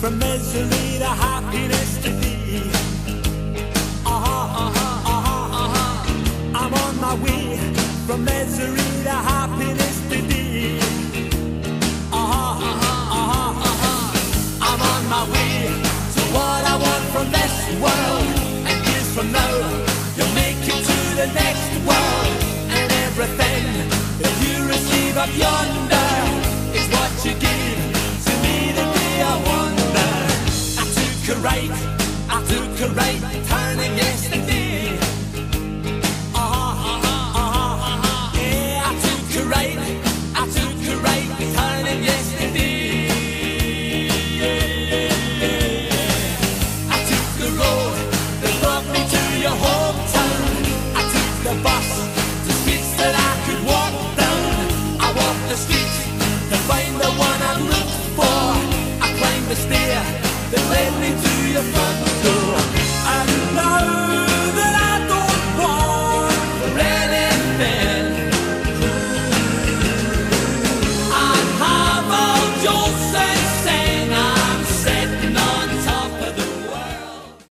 From misery to happiness to thee. Aha, aha, aha, aha. I'm on my way. From misery to happiness to thee. Aha, aha, aha, aha. I'm on my way to what I want from this world. And years from now, you'll make it to the next world. And everything that you receive up yonder is what you give to me the day I wonder. I took a right, turning yes.